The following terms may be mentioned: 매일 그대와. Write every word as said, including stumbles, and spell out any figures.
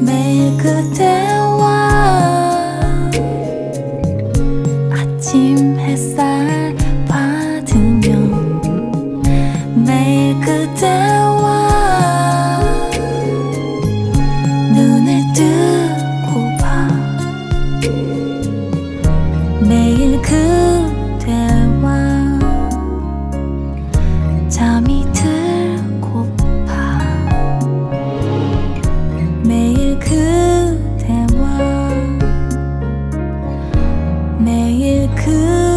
매일 그대와 아침 햇살 받으며 매일 그대와 눈을 뜨고 봐. 매일 그대와 잠이 들고 봐. 매일 그대와 매일 그